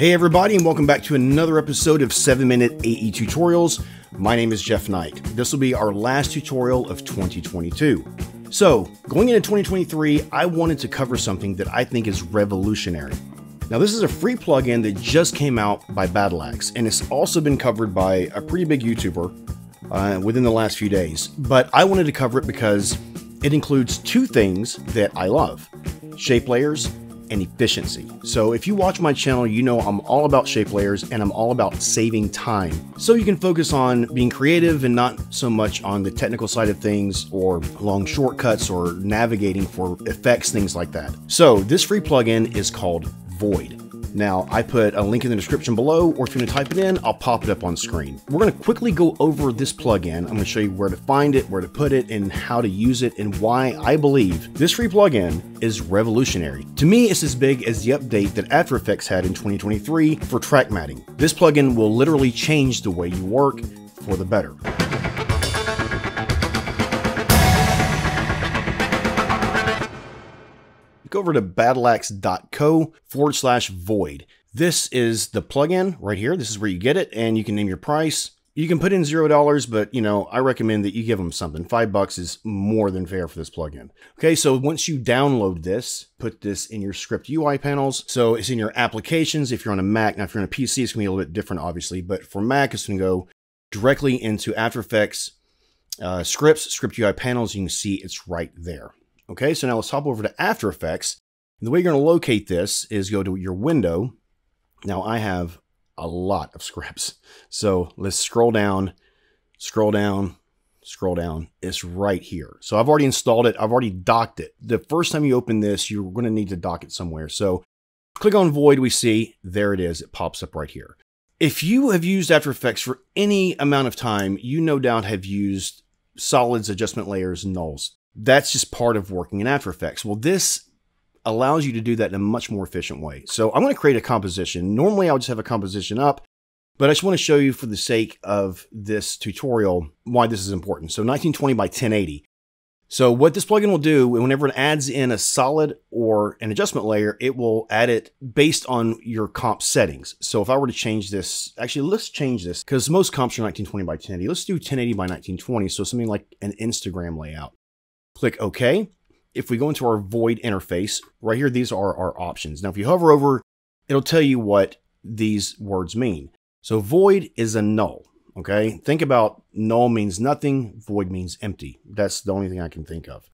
Hey everybody, and welcome back to another episode of 7-Minute AE Tutorials. My name is Jeff Knight. This will be our last tutorial of 2022. So, going into 2023, I wanted to cover something that I think is revolutionary. Now, this is a free plugin that just came out by Battleaxe, and it's also been covered by a pretty big YouTuber within the last few days. But I wanted to cover it because it includes two things that I love: shape layers and efficiency. So if you watch my channel, you know I'm all about shape layers and I'm all about saving time, so you can focus on being creative and not so much on the technical side of things or long shortcuts or navigating for effects, things like that. So this free plugin is called Void. Now, I put a link in the description below, or if you're gonna type it in, I'll pop it up on screen. We're gonna quickly go over this plugin. I'm gonna show you where to find it, where to put it, and how to use it, and why I believe this free plugin is revolutionary. To me, it's as big as the update that After Effects had in 2023 for track matting. This plugin will literally change the way you work for the better. Go over to battleaxe.co/void. This is the plugin right here. This is where you get it, and you can name your price. You can put in $0, but you know, I recommend that you give them something. $5 is more than fair for this plugin. Okay, so once you download this, put this in your script UI panels. So it's in your applications if you're on a Mac. Now, if you're on a PC, it's gonna be a little bit different, obviously, but for Mac, it's gonna go directly into After Effects scripts, script UI panels. You can see it's right there. Okay, so now let's hop over to After Effects. And the way you're gonna locate this is go to your window. Now, I have a lot of scripts. So let's scroll down, scroll down, scroll down. It's right here. So I've already installed it. I've already docked it. The first time you open this, you're gonna need to dock it somewhere. So click on Void, we see, there it is. It pops up right here. If you have used After Effects for any amount of time, you no doubt have used solids, adjustment layers, nulls. That's just part of working in After Effects. Well, this allows you to do that in a much more efficient way. So I'm going to create a composition. Normally, I would just have a composition up, but I just want to show you for the sake of this tutorial why this is important. So 1920 by 1080. So what this plugin will do, whenever it adds in a solid or an adjustment layer, it will add it based on your comp settings. So if I were to change this, actually, let's change this because most comps are 1920 by 1080. Let's do 1080 by 1920. So something like an Instagram layout. Click OK. If we go into our Void interface, right here, these are our options. Now, if you hover over, it'll tell you what these words mean. So Void is a null, okay? Think about null means nothing, Void means empty. That's the only thing I can think of.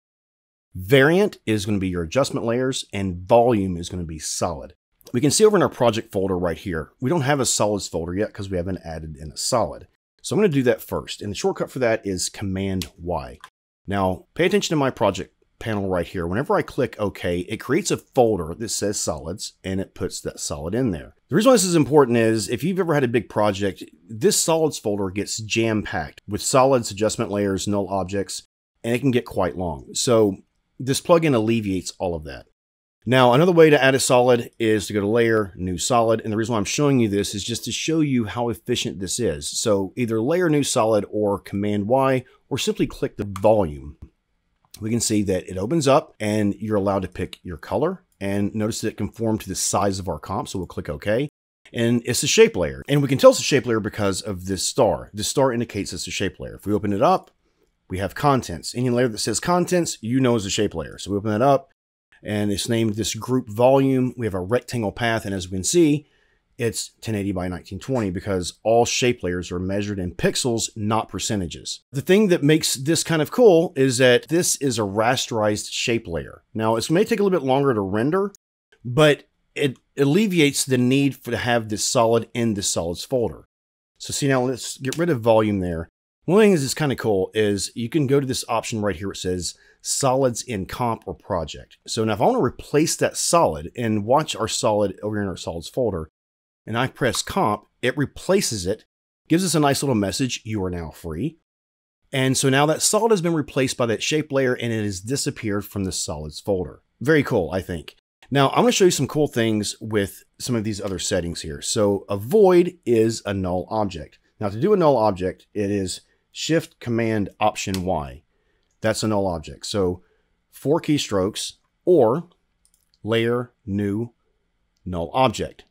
Variant is going to be your adjustment layers, and volume is going to be solid. We can see over in our project folder right here, we don't have a solids folder yet because we haven't added in a solid. So I'm going to do that first, and the shortcut for that is Command Y. Now, pay attention to my project panel right here. Whenever I click OK, it creates a folder that says solids, and it puts that solid in there. The reason why this is important is if you've ever had a big project, this solids folder gets jam-packed with solids, adjustment layers, null objects, and it can get quite long. So this plugin alleviates all of that. Now, another way to add a solid is to go to Layer, New Solid. And the reason why I'm showing you this is just to show you how efficient this is. So either Layer, New Solid, or Command Y, or simply click the volume. We can see that it opens up and you're allowed to pick your color. And notice that it conforms to the size of our comp. So we'll click OK. And it's a shape layer. And we can tell it's a shape layer because of this star. The star indicates it's a shape layer. If we open it up, we have contents. Any layer that says contents, you know, is a shape layer. So we open that up. And it's named this group volume. We have a rectangle path. And as we can see, it's 1080 by 1920 because all shape layers are measured in pixels, not percentages. The thing that makes this kind of cool is that this is a rasterized shape layer. Now, it may take a little bit longer to render, but it alleviates the need to have this solid in the solids folder. So see, now let's get rid of volume there. One thing that's kind of cool is you can go to this option right here. It says solids in comp or project. So now if I want to replace that solid and watch our solid over in our solids folder, and I press comp, it replaces it, gives us a nice little message. You are now free. And so now that solid has been replaced by that shape layer and it has disappeared from the solids folder. Very cool, I think. Now I'm going to show you some cool things with some of these other settings here. So a void is a null object. Now to do a null object, it is Shift, Command, Option, Y. That's a null object. So 4 keystrokes or Layer, New, Null Object.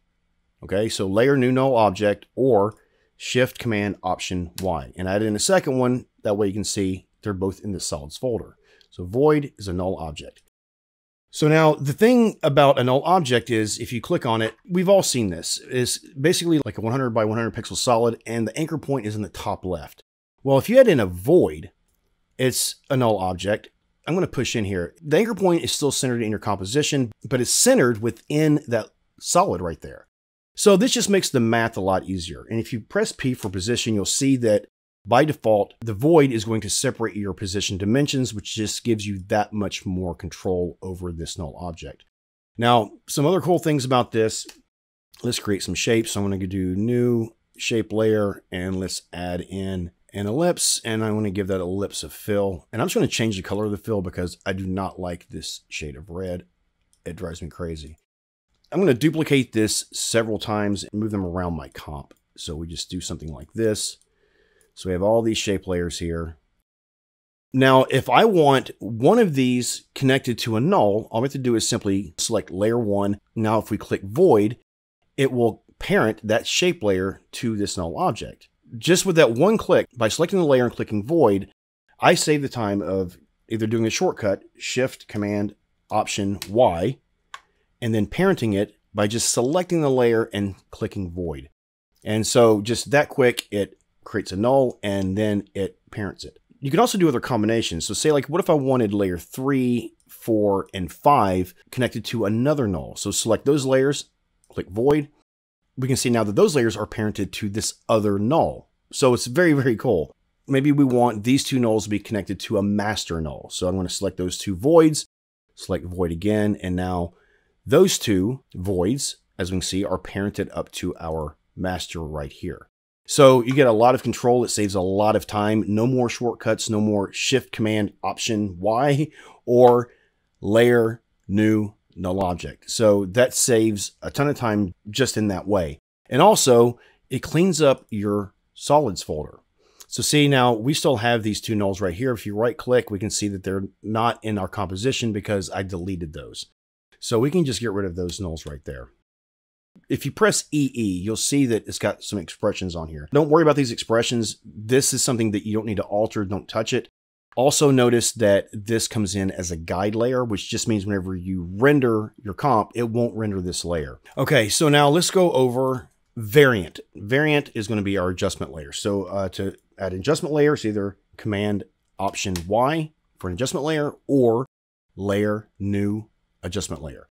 Okay, so layer new null object or Shift Command Option Y, and add in a second one. That way you can see they're both in the solids folder. So void is a null object. So now the thing about a null object is if you click on it, we've all seen this, is basically like a 100 by 100 pixel solid and the anchor point is in the top left. Well, if you add in a void, it's a null object. I'm going to push in here. The anchor point is still centered in your composition, but it's centered within that solid right there. So this just makes the math a lot easier. And if you press P for position, you'll see that by default, the void is going to separate your position dimensions, which just gives you that much more control over this null object. Now, some other cool things about this, let's create some shapes. I'm going to do new shape layer and let's add in an ellipse. And I want to give that ellipse a fill. And I'm just going to change the color of the fill because I do not like this shade of red. It drives me crazy. I'm going to duplicate this several times and move them around my comp. So we just do something like this. So we have all these shape layers here. Now, if I want one of these connected to a null, all we have to do is simply select layer one. Now, if we click void, it will parent that shape layer to this null object. Just with that one click, by selecting the layer and clicking void, I save the time of either doing a shortcut, Shift Command Option Y, and then parenting it by just selecting the layer and clicking void. And so just that quick, it creates a null and then it parents it. You can also do other combinations. So say like, what if I wanted layer 3, 4, and 5 connected to another null? So select those layers, click void. We can see now that those layers are parented to this other null. So it's very, very cool. Maybe we want these two nulls to be connected to a master null. So I'm going to select those two voids, select void again. And now those two voids, as we can see, are parented up to our master right here. So you get a lot of control. It saves a lot of time. No more shortcuts, no more Shift Command Option Y or layer new null object. So that saves a ton of time just in that way. And also it cleans up your solids folder. So see, now we still have these two nulls right here. If you right click, we can see that they're not in our composition because I deleted those. So we can just get rid of those nulls right there. If you press EE, you'll see that it's got some expressions on here. Don't worry about these expressions. This is something that you don't need to alter. Don't touch it. Also notice that this comes in as a guide layer, which just means whenever you render your comp, it won't render this layer. Okay, so now let's go over variant. Variant is going to be our adjustment layer. So to add adjustment layer, it's either Command Option Y for an adjustment layer or layer new adjustment layer.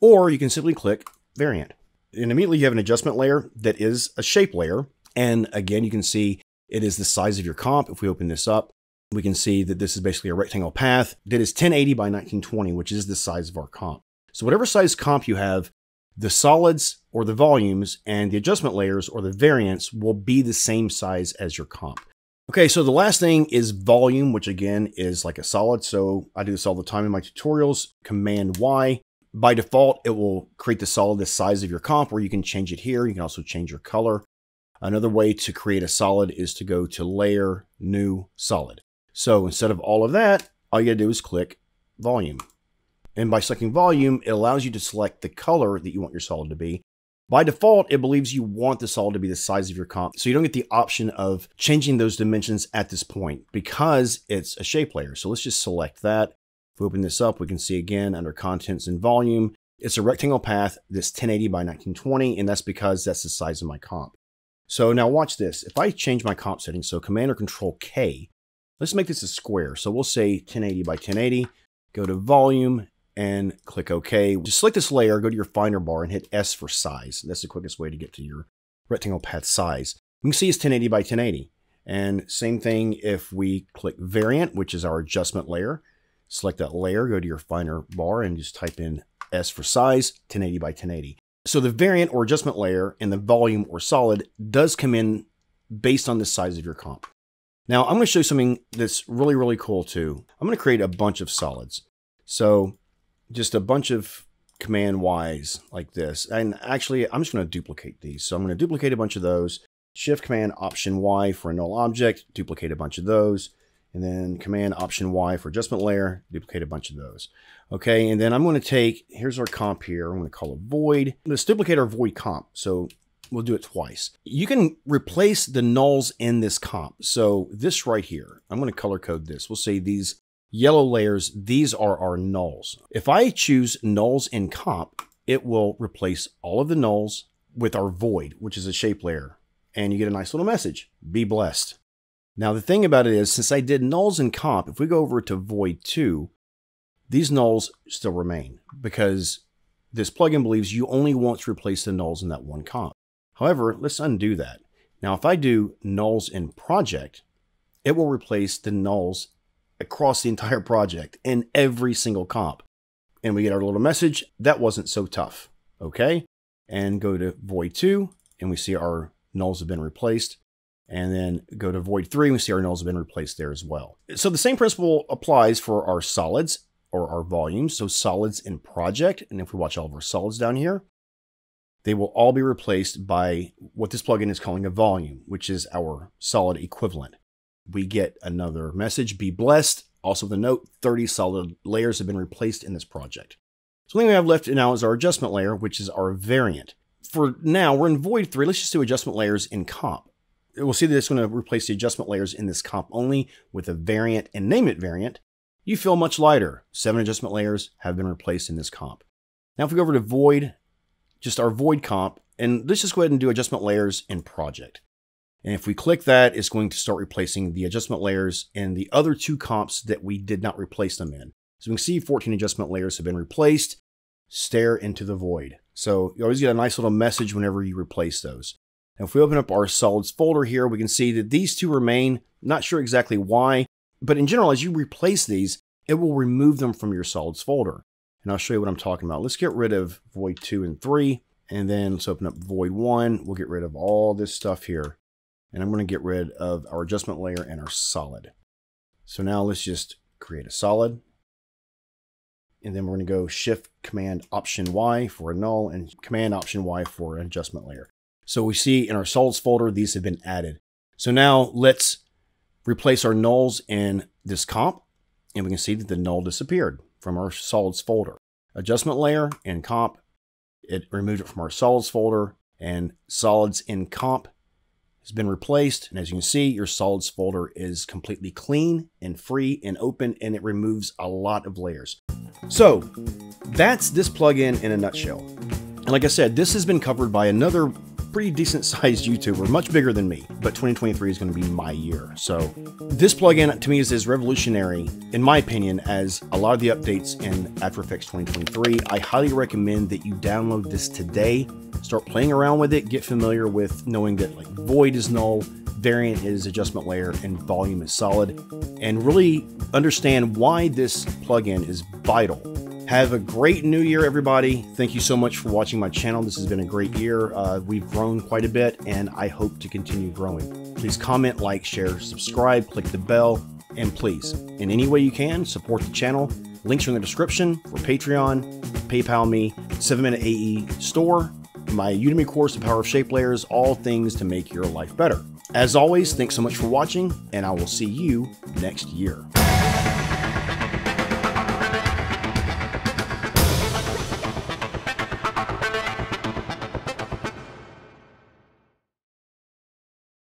Or you can simply click variant. And immediately you have an adjustment layer that is a shape layer. And again, you can see it is the size of your comp. If we open this up, we can see that this is basically a rectangle path that is 1080 by 1920, which is the size of our comp. So whatever size comp you have, the solids or the volumes and the adjustment layers or the variants will be the same size as your comp. Okay, so the last thing is volume, which again is like a solid. So I do this all the time in my tutorials, Command Y. By default, it will create the solid the size of your comp, or you can change it here. You can also change your color. Another way to create a solid is to go to layer, new, solid. So instead of all of that, all you gotta do is click volume. And by selecting volume, it allows you to select the color that you want your solid to be. By default, it believes you want the solid to be the size of your comp. So you don't get the option of changing those dimensions at this point because it's a shape layer. So let's just select that. If we open this up, we can see again under contents and volume, it's a rectangle path that's 1080 by 1920, and that's because that's the size of my comp. So now watch this. If I change my comp settings, so Command or Control K, let's make this a square. So we'll say 1080 by 1080, go to volume and click OK. Just select this layer, go to your finder bar and hit S for size. That's the quickest way to get to your rectangle path size. You can see it's 1080 by 1080. And same thing if we click variant, which is our adjustment layer. Select that layer, go to your finder bar and just type in S for size, 1080 by 1080. So the variant or adjustment layer and the volume or solid does come in based on the size of your comp. Now I'm going to show you something that's really, really cool too. I'm going to create a bunch of solids. So just a bunch of Command Y's like this. And actually I'm just going to duplicate these. So I'm going to duplicate a bunch of those. Shift Command Option Y for a null object, duplicate a bunch of those. and then Command Option Y for adjustment layer, duplicate a bunch of those. Okay, and then I'm gonna take, here's our comp here, I'm gonna call it Void. Let's duplicate our Void comp, so we'll do it twice. You can replace the nulls in this comp. So this right here, I'm gonna color code this. We'll say these yellow layers, these are our nulls. If I choose nulls in comp, it will replace all of the nulls with our Void, which is a shape layer. And you get a nice little message, be blessed. Now the thing about it is, since I did nulls in comp, if we go over to Void 2, these nulls still remain because this plugin believes you only want to replace the nulls in that one comp. However, let's undo that. Now, if I do nulls in project, it will replace the nulls across the entire project in every single comp. And we get our little message, that wasn't so tough, okay? And go to Void 2, and we see our nulls have been replaced. And then go to Void 3, and we see our nulls have been replaced there as well. So the same principle applies for our solids or our volumes. So solids in project, and if we watch all of our solids down here, they will all be replaced by what this plugin is calling a volume, which is our solid equivalent. We get another message, be blessed. Also the note, 30 solid layers have been replaced in this project. So the thing we have left now is our adjustment layer, which is our variant. For now, we're in Void 3. Let's just do adjustment layers in comp. We'll see that it's going to replace the adjustment layers in this comp only with a variant and name it variant. You feel much lighter. 7 adjustment layers have been replaced in this comp. Now if we go over to Void, just our Void comp, and let's just go ahead and do adjustment layers in project. And if we click that, it's going to start replacing the adjustment layers in the other 2 comps that we did not replace them in. So we can see 14 adjustment layers have been replaced. Stare into the void. So you always get a nice little message whenever you replace those. Now if we open up our solids folder here, we can see that these 2 remain. Not sure exactly why, but in general, as you replace these, it will remove them from your solids folder. And I'll show you what I'm talking about. Let's get rid of Void 2 and 3, and then let's open up Void 1. We'll get rid of all this stuff here. And I'm going to get rid of our adjustment layer and our solid. So now let's just create a solid. And then we're going to go Shift Command Option Y for a null and Command Option Y for an adjustment layer. So we see in our solids folder, these have been added. So now let's replace our nulls in this comp. And we can see that the null disappeared from our solids folder. Adjustment layer in comp, it removed it from our solids folder, and solids in comp has been replaced. And as you can see, your solids folder is completely clean and free and open, and it removes a lot of layers. So that's this plugin in a nutshell. And like I said, this has been covered by another pretty decent sized YouTuber, much bigger than me, but 2023 is going to be my year. So this plugin to me is as revolutionary, in my opinion, as a lot of the updates in After Effects 2023. I highly recommend that you download this today, start playing around with it, get familiar with knowing that like void is null, variant is adjustment layer, and volume is solid, and really understand why this plugin is vital. Have a great new year, everybody. Thank you so much for watching my channel. This has been a great year. We've grown quite a bit, and I hope to continue growing. Please comment, like, share, subscribe, click the bell, and please, in any way you can, support the channel. Links are in the description for Patreon, PayPal me, 7-Minute AE store, my Udemy course, The Power of Shape Layers, all things to make your life better. As always, thanks so much for watching, and I will see you next year.